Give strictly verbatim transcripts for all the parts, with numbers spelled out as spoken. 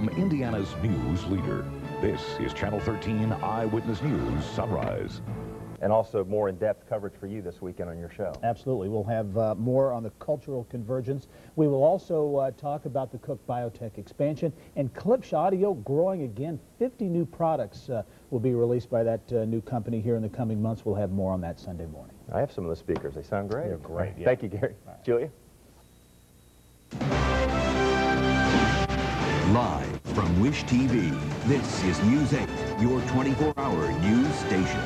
from Indiana's news leader. This is Channel thirteen Eyewitness News Sunrise. And also more in-depth coverage for you this weekend on your show. Absolutely. We'll have uh, more on the cultural convergence. We will also uh, talk about the Cook Biotech expansion and Klipsch Audio growing again. fifty new products uh, will be released by that uh, new company here in the coming months. We'll have more on that Sunday morning. I have some of the speakers. They sound great. They're great. Yeah. Thank you, Gary. Right. Julia? Live from WISH T V, this is News eight, your twenty-four hour news station.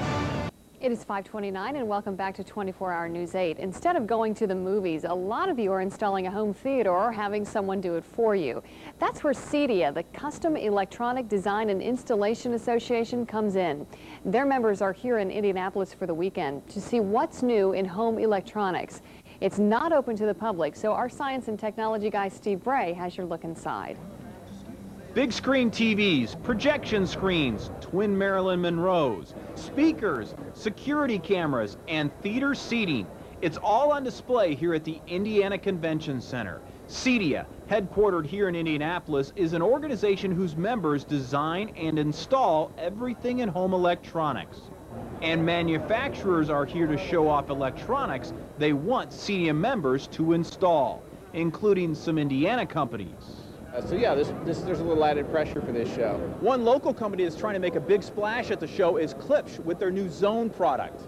It is five twenty-nine and welcome back to twenty-four hour News eight. Instead of going to the movies, a lot of you are installing a home theater or having someone do it for you. That's where CEDIA, the Custom Electronic Design and Installation Association, comes in. Their members are here in Indianapolis for the weekend to see what's new in home electronics. It's not open to the public, so our science and technology guy Steve Bray has your look inside. Big screen T Vs, projection screens, twin Marilyn Monroes, speakers, security cameras, and theater seating. It's all on display here at the Indiana Convention Center. CEDIA, headquartered here in Indianapolis, is an organization whose members design and install everything in home electronics. And manufacturers are here to show off electronics they want CEDIA members to install, including some Indiana companies. Uh, so yeah, this, this, there's a little added pressure for this show. One local company that's trying to make a big splash at the show is Klipsch with their new Zone product.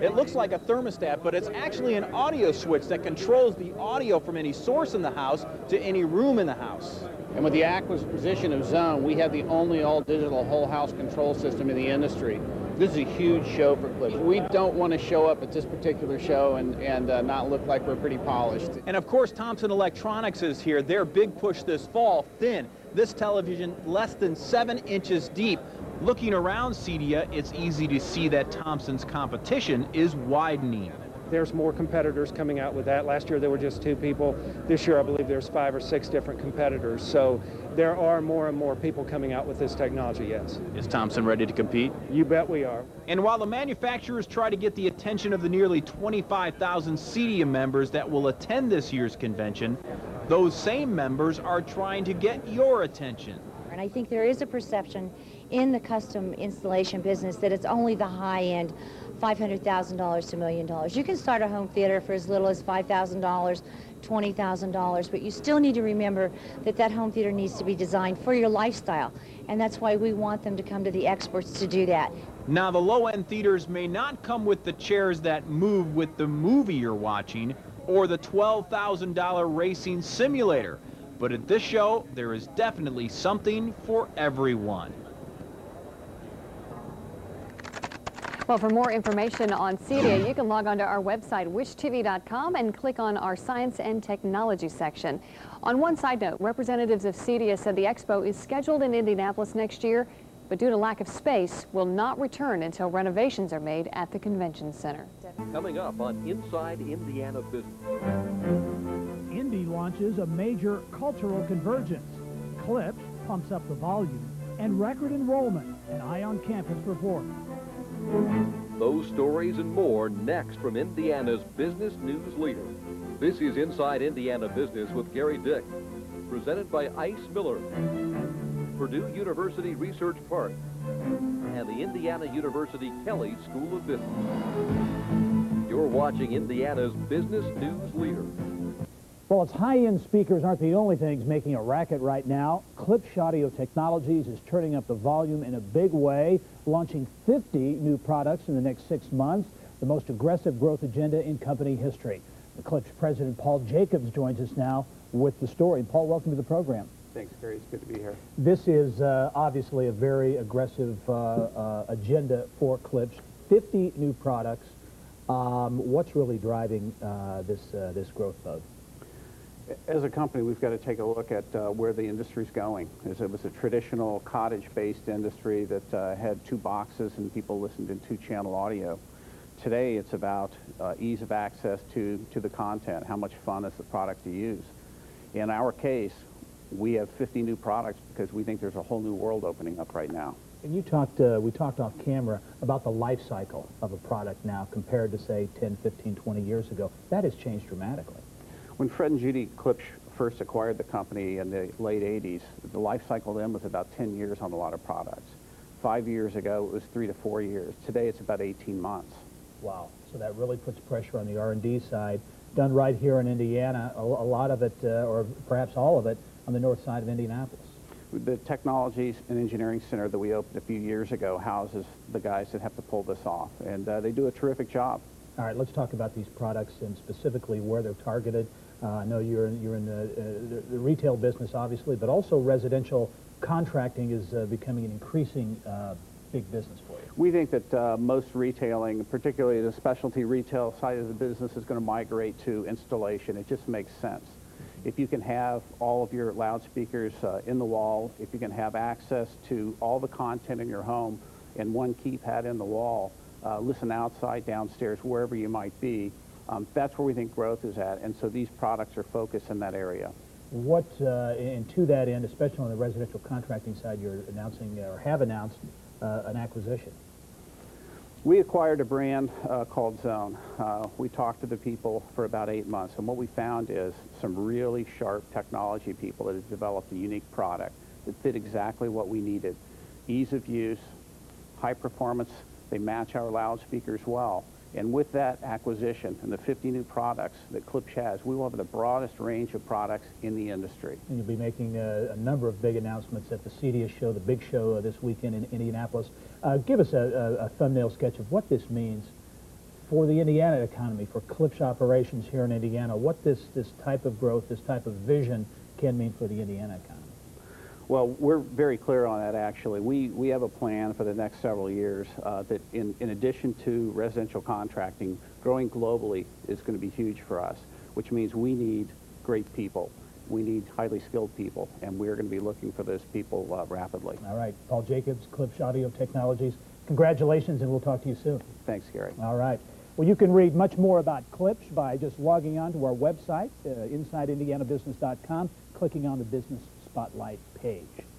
It looks like a thermostat, but it's actually an audio switch that controls the audio from any source in the house to any room in the house. And with the acquisition of Zone, we have the only all-digital whole-house control system in the industry. This is a huge show for Klipsch. We don't want to show up at this particular show and, and uh, not look like we're pretty polished. And of course, Thomson Electronics is here. Their big push this fall, thin. This television less than seven inches deep. Looking around CEDIA, it's easy to see that Thomson's competition is widening. There's more competitors coming out with that. Last year there were just two people. This year I believe there's five or six different competitors. So there are more and more people coming out with this technology, yes. Is Thomson ready to compete? You bet we are. And while the manufacturers try to get the attention of the nearly twenty-five thousand CEDIA members that will attend this year's convention, those same members are trying to get your attention. And I think there is a perception in the custom installation business that it's only the high-end five hundred thousand dollars to a million dollars. You can start a home theater for as little as five thousand dollars, twenty thousand dollars, but you still need to remember that that home theater needs to be designed for your lifestyle, and that's why we want them to come to the experts to do that. Now, the low-end theaters may not come with the chairs that move with the movie you're watching or the twelve thousand dollar racing simulator, but at this show, there is definitely something for everyone. Well, for more information on CEDIA, you can log on to our website, wish T V dot com, and click on our Science and Technology section. On one side note, representatives of CEDIA said the expo is scheduled in Indianapolis next year, but due to lack of space, will not return until renovations are made at the convention center. Coming up on Inside Indiana Business. Indy launches a major cultural convergence. Klipsch pumps up the volume, and record enrollment, an eye on campus performance. Those stories and more next from Indiana's business news leader. This is Inside Indiana Business with Gary Dick, presented by Ice Miller, Purdue University Research Park, and the Indiana University Kelly School of Business. You're watching Indiana's business news leader. Well, its high-end speakers aren't the only things making a racket right now. Klipsch Audio Technologies is turning up the volume in a big way, launching fifty new products in the next six months, the most aggressive growth agenda in company history. The Klipsch president, Paul Jacobs, joins us now with the story. Paul, welcome to the program. Thanks, Gary. It's good to be here. This is uh, obviously a very aggressive uh, uh, agenda for Klipsch. fifty new products. Um, what's really driving uh, this, uh, this growth mode? As a company, we've got to take a look at uh, where the industry's going. As it was a traditional cottage-based industry that uh, had two boxes and people listened in two-channel audio. Today, it's about uh, ease of access to, to the content, how much fun is the product to use. In our case, we have fifty new products because we think there's a whole new world opening up right now. And you talked, uh, we talked off camera about the life cycle of a product now compared to, say, ten, fifteen, twenty years ago. That has changed dramatically. When Fred and Judy Klipsch first acquired the company in the late eighties, the life cycle then was about ten years on a lot of products. Five years ago, it was three to four years. Today, it's about eighteen months. Wow. So that really puts pressure on the R and D side. Done right here in Indiana, a lot of it, uh, or perhaps all of it, on the north side of Indianapolis. The Technologies and Engineering Center that we opened a few years ago houses the guys that have to pull this off, and uh, they do a terrific job. All right, let's talk about these products and specifically where they're targeted. Uh, I know you're in, you're in the, uh, the, the retail business, obviously, but also residential contracting is uh, becoming an increasing uh, big business for you. We think that uh, most retailing, particularly the specialty retail side of the business, is going to migrate to installation. It just makes sense. If you can have all of your loudspeakers uh, in the wall, if you can have access to all the content in your home and one keypad in the wall, Uh, listen outside, downstairs, wherever you might be. Um, that's where we think growth is at, and so these products are focused in that area. What, uh, and to that end, especially on the residential contracting side, you're announcing or have announced uh, an acquisition. We acquired a brand uh, called Zone. Uh, we talked to the people for about eight months, and what we found is some really sharp technology people that have developed a unique product that fit exactly what we needed. Ease of use, high performance. They match our loudspeakers well. And with that acquisition and the fifty new products that Klipsch has, we will have the broadest range of products in the industry. And you'll be making a, a number of big announcements at the CEDIA show, the big show uh, this weekend in Indianapolis. Uh, give us a, a, a thumbnail sketch of what this means for the Indiana economy, for Klipsch operations here in Indiana, what this, this type of growth, this type of vision can mean for the Indiana economy. Well, we're very clear on that, actually. We, we have a plan for the next several years uh, that, in, in addition to residential contracting, growing globally is going to be huge for us, which means we need great people. We need highly skilled people, and we're going to be looking for those people uh, rapidly. All right. Paul Jacobs, Klipsch Audio Technologies, congratulations, and we'll talk to you soon. Thanks, Gary. All right. Well, you can read much more about Klipsch by just logging on to our website, uh, inside indiana business dot com, clicking on the business Spotlight page.